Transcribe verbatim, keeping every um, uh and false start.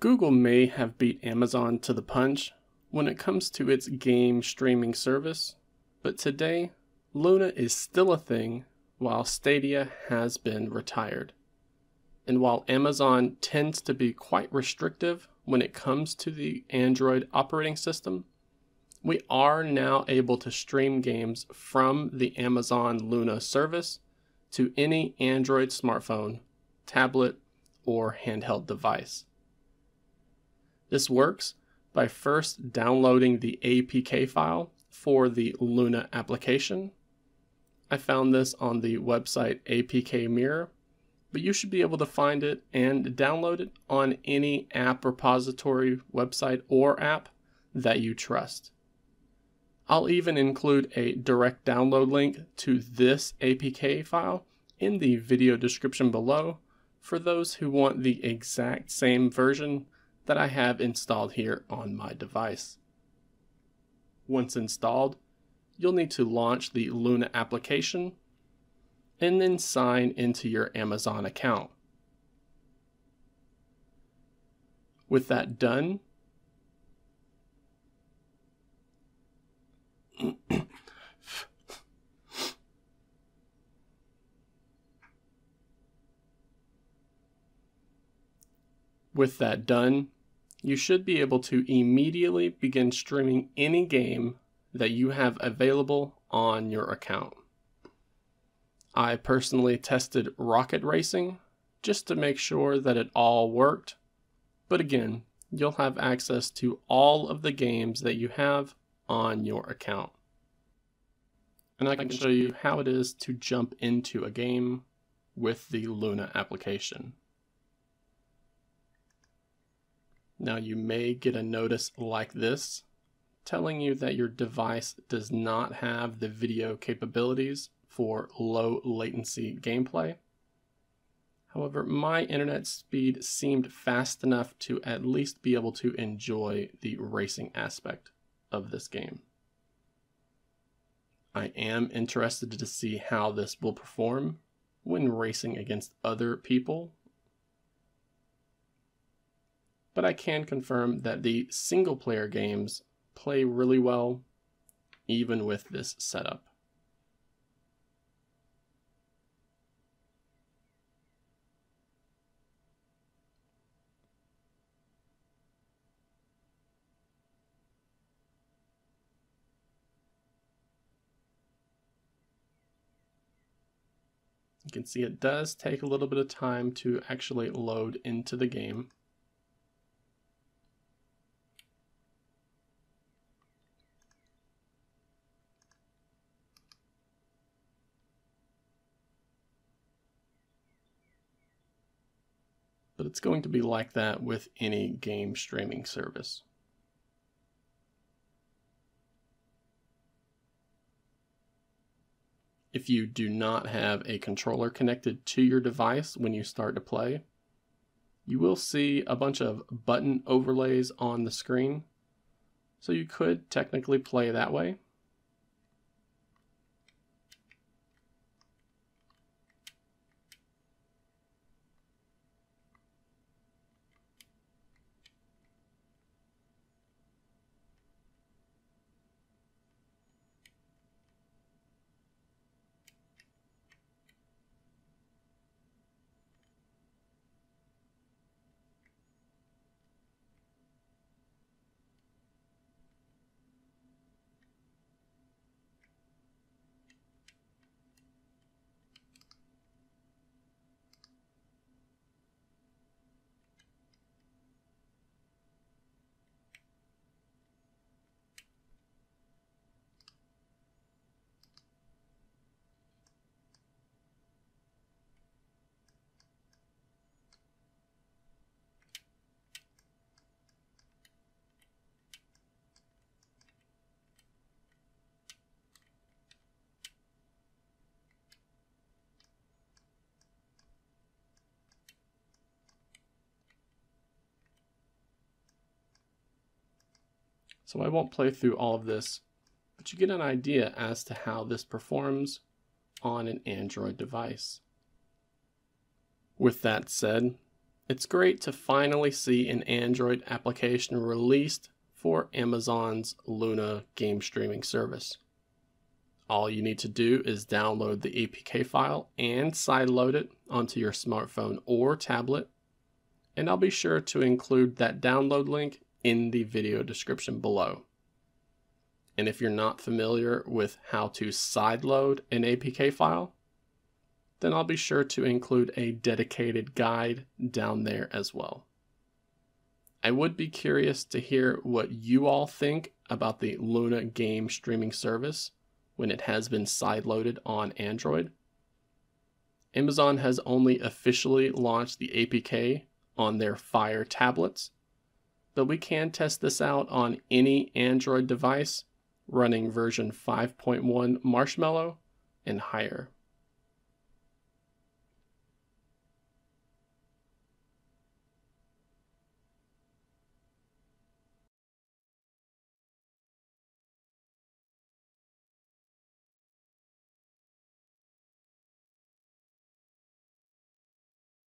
Google may have beat Amazon to the punch when it comes to its game streaming service, but today, Luna is still a thing while Stadia has been retired. And while Amazon tends to be quite restrictive when it comes to the Android operating system, we are now able to stream games from the Amazon Luna service to any Android smartphone, tablet, or handheld device. This works by first downloading the A P K file for the Luna application. I found this on the website A P K Mirror, but you should be able to find it and download it on any app repository, website, or app that you trust. I'll even include a direct download link to this A P K file in the video description below for those who want the exact same version that I have installed here on my device. Once installed, you'll need to launch the Luna application and then sign into your Amazon account. With that done, with that done, you should be able to immediately begin streaming any game that you have available on your account. I personally tested Rocket Racing just to make sure that it all worked, but again, you'll have access to all of the games that you have on your account. And I can show you how it is to jump into a game with the Luna application. Now you may get a notice like this, telling you that your device does not have the video capabilities for low latency gameplay. However, my internet speed seemed fast enough to at least be able to enjoy the racing aspect of this game. I am interested to see how this will perform when racing against other people, but I can confirm that the single player games play really well, even with this setup. You can see it does take a little bit of time to actually load into the game. But it's going to be like that with any game streaming service. If you do not have a controller connected to your device when you start to play, you will see a bunch of button overlays on the screen, so you could technically play that way. So I won't play through all of this, but you get an idea as to how this performs on an Android device. With that said, It's great to finally see an Android application released for Amazon's Luna game streaming service. All you need to do is download the A P K file and sideload it onto your smartphone or tablet, and I'll be sure to include that download link in the video description below. And if you're not familiar with how to sideload an A P K file, then I'll be sure to include a dedicated guide down there as well. I would be curious to hear what you all think about the Luna game streaming service when it has been sideloaded on Android. Amazon has only officially launched the A P K on their Fire tablets, but we can test this out on any Android device running version five point one Marshmallow and higher.